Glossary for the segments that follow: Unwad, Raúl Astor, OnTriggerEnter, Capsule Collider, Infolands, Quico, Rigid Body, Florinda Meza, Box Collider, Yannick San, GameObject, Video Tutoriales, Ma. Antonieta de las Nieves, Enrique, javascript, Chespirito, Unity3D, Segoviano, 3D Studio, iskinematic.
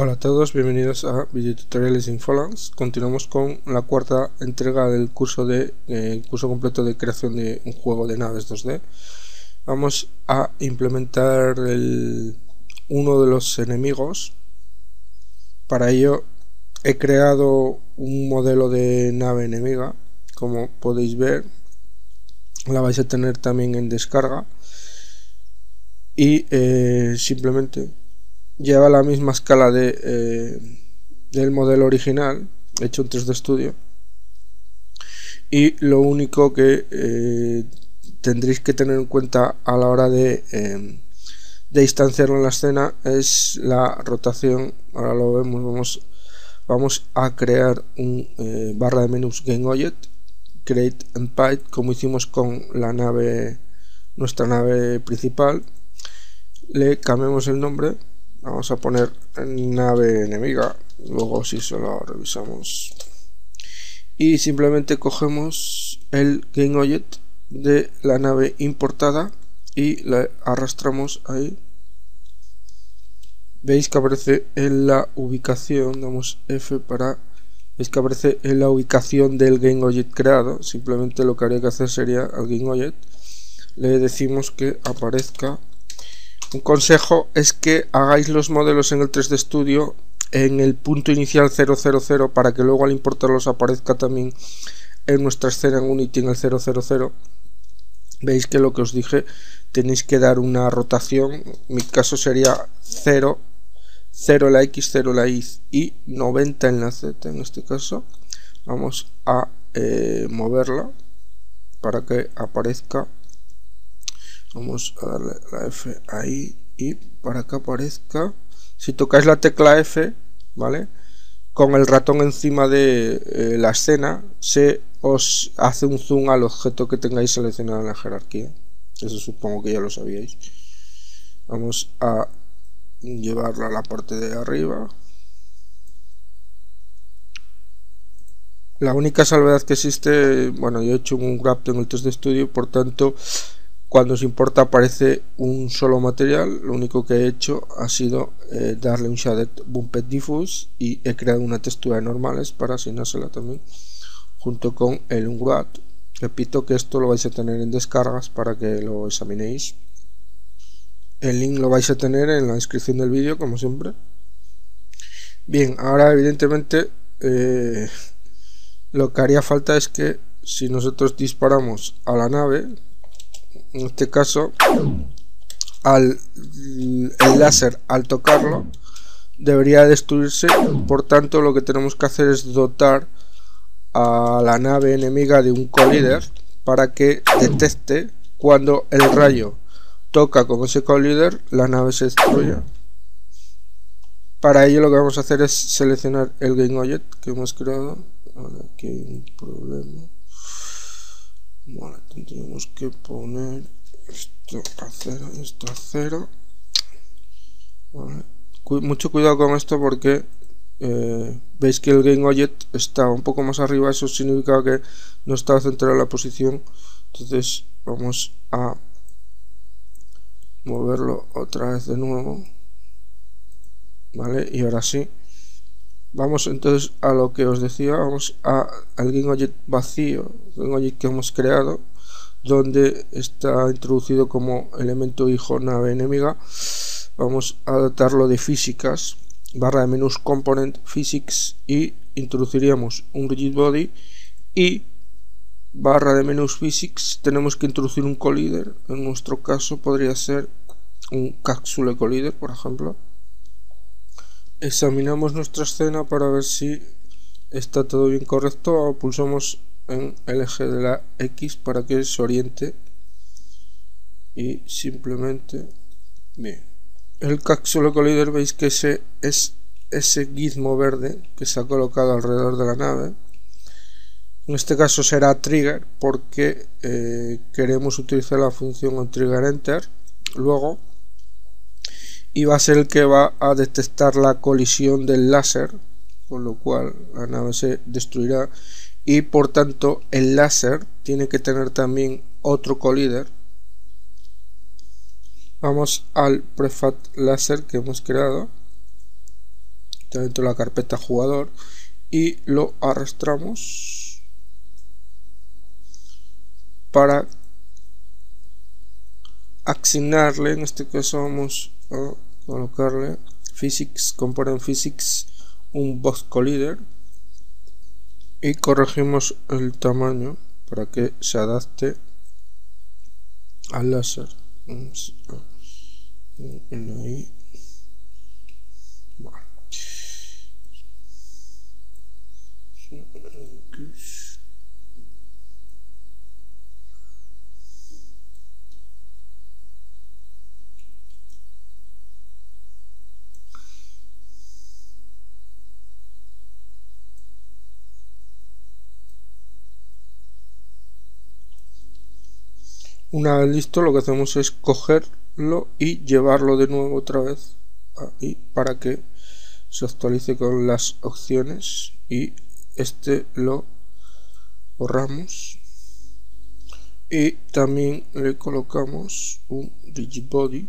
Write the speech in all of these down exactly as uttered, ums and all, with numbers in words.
Hola a todos, bienvenidos a Video Tutoriales en Infolands. Continuamos con la cuarta entrega del curso de eh, curso completo de creación de un juego de naves dos D. Vamos a implementar el, uno de los enemigos. Para ello he creado un modelo de nave enemiga, como podéis ver. La vais a tener también en descarga y eh, simplemente lleva la misma escala de, eh, del modelo original hecho en tres D Studio, y lo único que eh, tendréis que tener en cuenta a la hora de, eh, de instanciarlo en la escena es la rotación. Ahora lo vemos. Vamos, vamos a crear un eh, barra de menús GameObject, Create and Pipe, como hicimos con la nave, nuestra nave principal. Le cambiamos el nombre. Vamos a poner nave enemiga, luego si se lo revisamos, y simplemente cogemos el GameObject de la nave importada y la arrastramos ahí. Veis que aparece en la ubicación, damos F para, veis que aparece en la ubicación del GameObject creado. Simplemente lo que habría que hacer sería al GameObject le decimos que aparezca. Un consejo es que hagáis los modelos en el tres D Studio en el punto inicial cero cero cero, para que luego al importarlos aparezca también en nuestra escena en Unity en el cero cero cero. Veis que lo que os dije, tenéis que dar una rotación. En mi caso sería cero, cero la X, cero la Y y noventa en la Z en este caso. Vamos a eh, moverla para que aparezca. Vamos a darle la F ahí y para que aparezca. Si tocáis la tecla F, ¿vale?, con el ratón encima de eh, la escena, se os hace un zoom al objeto que tengáis seleccionado en la jerarquía. Eso supongo que ya lo sabíais. Vamos a llevarla a la parte de arriba. La única salvedad que existe, bueno, yo he hecho un grab en el tres D Studio, por tanto, cuando os importa aparece un solo material. Lo único que he hecho ha sido eh, darle un Shaded Bumped Diffuse y he creado una textura de normales para asignársela también junto con el Unwad. Repito que esto lo vais a tener en descargas para que lo examinéis. El link lo vais a tener en la descripción del vídeo, como siempre. Bien, ahora evidentemente eh, lo que haría falta es que si nosotros disparamos a la nave, en este caso al, el láser al tocarlo debería destruirse. Por tanto, lo que tenemos que hacer es dotar a la nave enemiga de un collider para que detecte cuando el rayo toca con ese collider la nave se destruya. Para ello lo que vamos a hacer es seleccionar el GameObject que hemos creado. Ahora aquí hay un problema. Bueno, tendríamos que poner esto a cero, esto a cero. Vale. Cu mucho cuidado con esto porque eh, veis que el GameObject está un poco más arriba. Eso significa que no está centrada la posición. Entonces vamos a moverlo otra vez de nuevo. Vale, y ahora sí. Vamos entonces a lo que os decía. Vamos a, al GameObject vacío, el GameObject que hemos creado, donde está introducido como elemento hijo nave enemiga. Vamos a dotarlo de físicas, barra de menús Component Physics, y introduciríamos un Rigid Body, y barra de menús Physics tenemos que introducir un collider. En nuestro caso podría ser un Capsule Collider, por ejemplo. Examinamos nuestra escena para ver si está todo bien correcto, o pulsamos en el eje de la X para que se oriente. y simplemente, bien, el Capsule Collider, veis que ese es ese gizmo verde que se ha colocado alrededor de la nave. En este caso será trigger porque eh, queremos utilizar la función OnTriggerEnter luego, y va a ser el que va a detectar la colisión del láser, con lo cual la nave se destruirá, y por tanto el láser tiene que tener también otro collider. Vamos al prefab láser que hemos creado dentro de la carpeta jugador y lo arrastramos para asignarle, en este caso vamos a colocarle physics, component physics, un box collider, y corregimos el tamaño para que se adapte al láser. Vamos a ahí. Vale. Una vez listo, lo que hacemos es cogerlo y llevarlo de nuevo otra vez ahí para que se actualice con las opciones, y este lo borramos y también le colocamos un Rigid Body.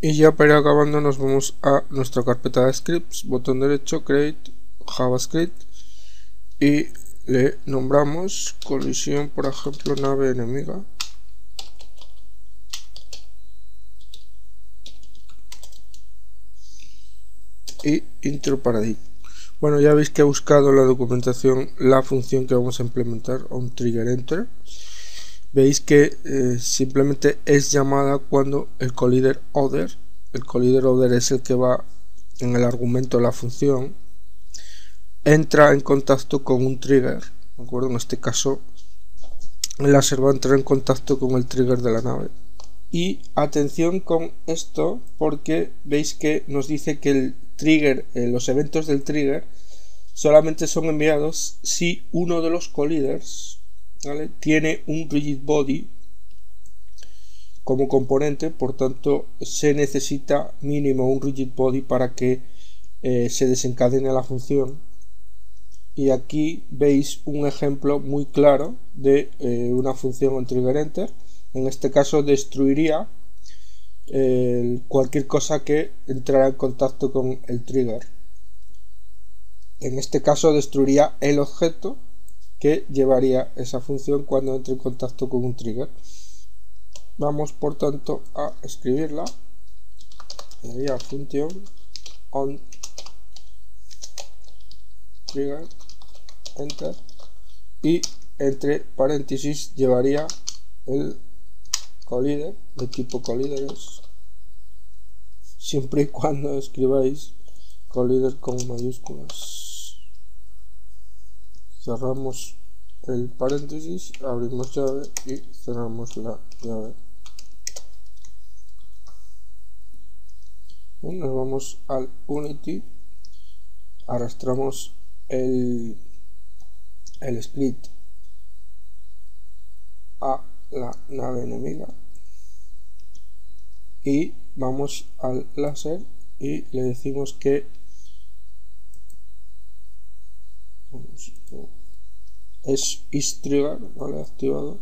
Y ya para ir acabando nos vamos a nuestra carpeta de scripts, botón derecho, create JavaScript, y le nombramos colisión, por ejemplo nave enemiga, y intro paradigm. Bueno, ya veis que he buscado en la documentación la función que vamos a implementar, OnTriggerEnter. Veis que eh, simplemente es llamada cuando el collider other, el collider other es el que va en el argumento de la función, entra en contacto con un trigger, ¿de acuerdo? En este caso el láser va a entrar en contacto con el trigger de la nave. Y atención con esto, porque veis que nos dice que el trigger, eh, los eventos del trigger solamente son enviados si uno de los colliders, ¿vale?, tiene un rigid body como componente. Por tanto se necesita mínimo un rigid body para que eh, se desencadene la función. Y aquí veis un ejemplo muy claro de eh, una función OnTriggerEnter. En este caso destruiría eh, cualquier cosa que entrara en contacto con el trigger. En este caso destruiría el objeto que llevaría esa función cuando entre en contacto con un trigger. Vamos por tanto a escribirla. Sería función OnTriggerEnter y entre paréntesis llevaría el collider, de tipo colliders, siempre y cuando escribáis collider con mayúsculas. Cerramos el paréntesis, abrimos llave y cerramos la llave. Y nos vamos al Unity, arrastramos el, el script a la nave enemiga y vamos al láser y le decimos que es is trigger, ¿vale?, activado.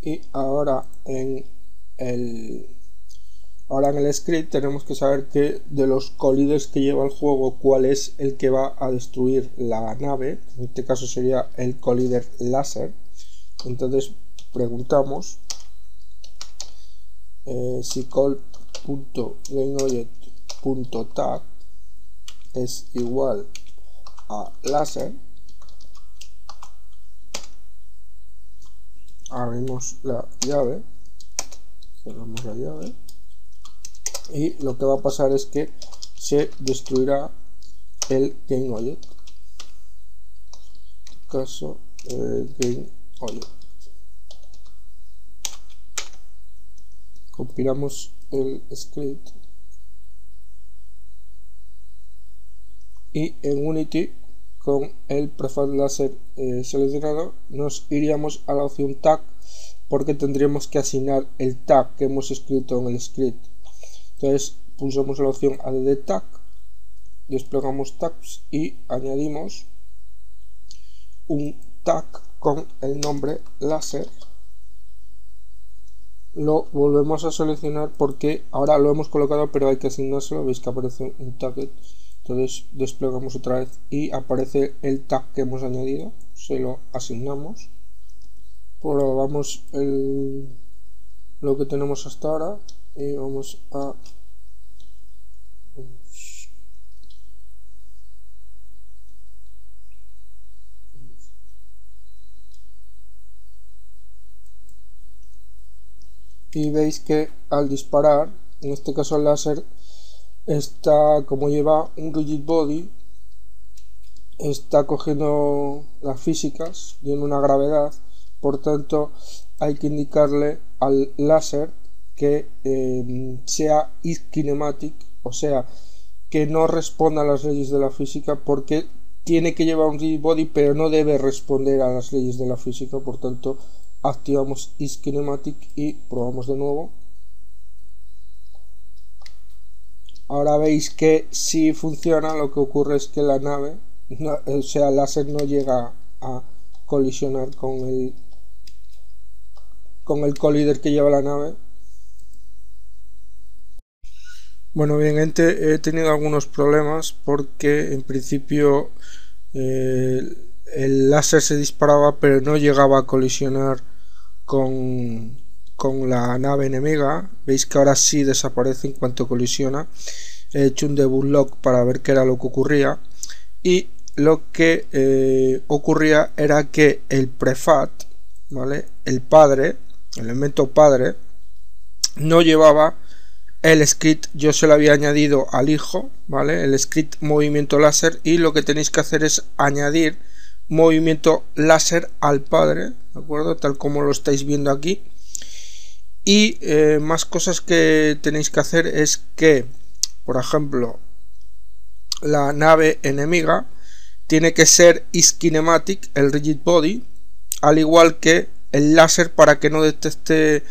Y ahora en el ahora en el script tenemos que saber que de los colliders que lleva el juego cuál es el que va a destruir la nave. En este caso sería el collider láser. Entonces preguntamos eh, si call.gameobject.tag es igual a láser, abrimos la llave, cerramos la llave, y lo que va a pasar es que se destruirá el GameObject. En este caso el eh, GameObject. compilamos el script y en Unity con el prefab láser eh, seleccionado nos iríamos a la opción tag, porque tendríamos que asignar el tag que hemos escrito en el script. Entonces pulsamos la opción add tag, desplegamos tags y añadimos un tag con el nombre láser. Lo volvemos a seleccionar porque ahora lo hemos colocado, pero hay que asignárselo. Veis que aparece un target, entonces desplegamos otra vez y aparece el tag que hemos añadido, se lo asignamos, probamos el, lo que tenemos hasta ahora y vamos a y veis que al disparar, en este caso el láser, está, como lleva un Rigid Body, está cogiendo las físicas, tiene una gravedad, por tanto hay que indicarle al láser que eh, sea iskinematic, o sea, que no responda a las leyes de la física, porque tiene que llevar un Rigid Body pero no debe responder a las leyes de la física. Por tanto activamos iskinematic y probamos de nuevo. Ahora veis que si funciona, lo que ocurre es que la nave, no, o sea, el láser no llega a colisionar con el con el collider que lleva la nave. Bueno, bien gente, he tenido algunos problemas porque en principio eh, el láser se disparaba pero no llegaba a colisionar con, con la nave enemiga. Veis que ahora sí desaparece en cuanto colisiona. He hecho un debug log para ver qué era lo que ocurría, y lo que eh, ocurría era que el prefab, ¿vale?, el padre, el elemento padre, no llevaba el script. Yo se lo había añadido al hijo, ¿vale?, el script movimiento láser, y lo que tenéis que hacer es añadir movimiento láser al padre, ¿de acuerdo?, tal como lo estáis viendo aquí. Y eh, más cosas que tenéis que hacer es que, por ejemplo, la nave enemiga tiene que ser iskinematic, el Rigid Body, al igual que el láser, para que no detecte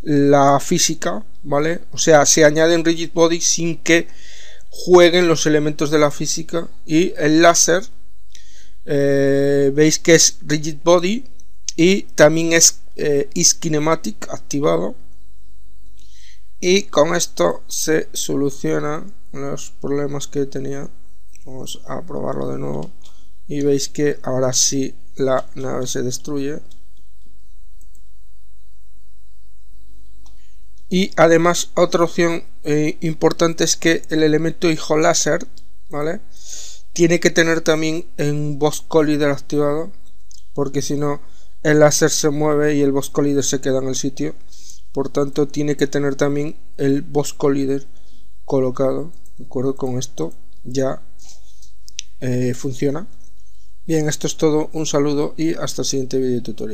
la física, ¿vale? O sea, se añade un Rigid Body sin que jueguen los elementos de la física. Y el láser, eh, veis que es Rigid Body y también es eh, iskinematic activado, y con esto se solucionan los problemas que tenía. Vamos a probarlo de nuevo y veis que ahora sí la nave se destruye. Y además otra opción eh, importante es que el elemento hijo láser, ¿vale?, tiene que tener también un Box Collider activado, porque si no el láser se mueve y el Box Collider se queda en el sitio. Por tanto tiene que tener también el Box Collider colocado, de acuerdo. Con esto ya eh, funciona bien. Esto es todo, un saludo y hasta el siguiente video tutorial.